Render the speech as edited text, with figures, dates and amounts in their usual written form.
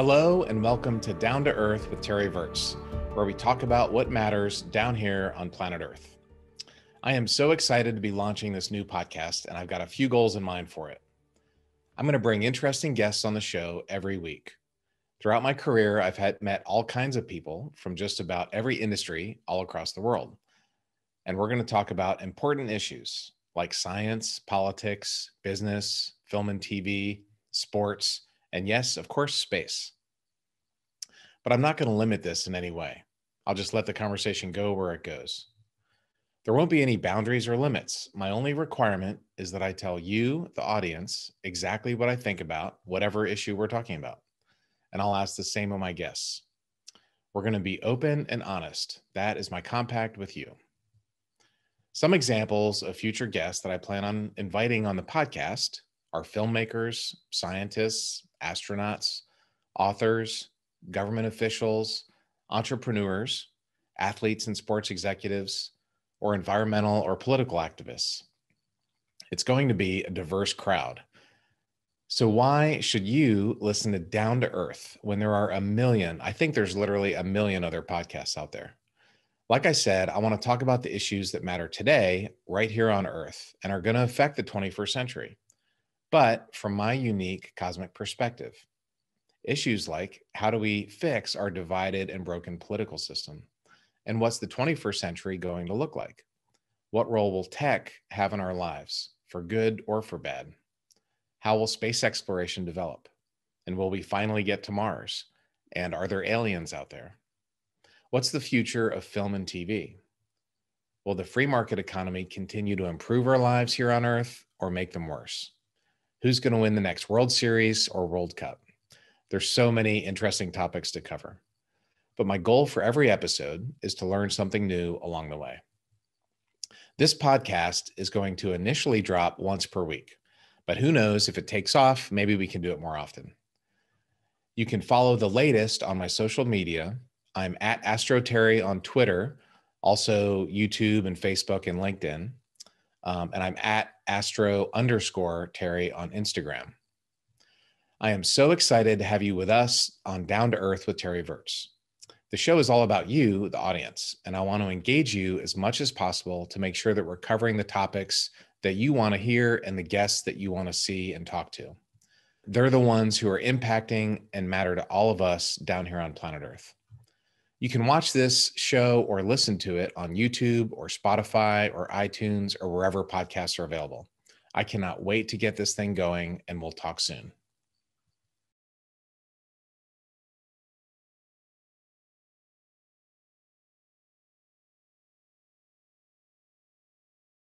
Hello and welcome to Down to Earth with Terry Virts, where we talk about what matters down here on planet Earth. I am so excited to be launching this new podcast, and I've got a few goals in mind for it. I'm going to bring interesting guests on the show every week. Throughout my career, I've met all kinds of people from just about every industry all across the world. And we're going to talk about important issues like science, politics, business, film and TV, sports, and yes, of course, space. But I'm not going to limit this in any way. I'll just let the conversation go where it goes. There won't be any boundaries or limits. My only requirement is that I tell you, the audience, exactly what I think about whatever issue we're talking about. And I'll ask the same of my guests. We're going to be open and honest. That is my compact with you. Some examples of future guests that I plan on inviting on the podcast are filmmakers, scientists, astronauts, authors, government officials, entrepreneurs, athletes and sports executives, or environmental or political activists. It's going to be a diverse crowd. So why should you listen to Down to Earth when there are I think there's literally a million other podcasts out there? Like I said, I want to talk about the issues that matter today right here on Earth and are going to affect the 21st century. But from my unique cosmic perspective, issues like how do we fix our divided and broken political system? And what's the 21st century going to look like? What role will tech have in our lives, for good or for bad? How will space exploration develop? And will we finally get to Mars? And are there aliens out there? What's the future of film and TV? Will the free market economy continue to improve our lives here on Earth or make them worse? Who's going to win the next World Series or World Cup? There's so many interesting topics to cover. But my goal for every episode is to learn something new along the way. This podcast is going to initially drop once per week, but who knows, if it takes off, maybe we can do it more often. You can follow the latest on my social media. I'm at AstroTerry on Twitter, also YouTube and Facebook and LinkedIn. And I'm at Astro_Terry on Instagram. I am so excited to have you with us on Down to Earth with Terry Virts. The show is all about you, the audience, and I want to engage you as much as possible to make sure that we're covering the topics that you want to hear and the guests that you want to see and talk to. They're the ones who are impacting and matter to all of us down here on planet Earth. You can watch this show or listen to it on YouTube or Spotify or iTunes or wherever podcasts are available. I cannot wait to get this thing going, and we'll talk soon.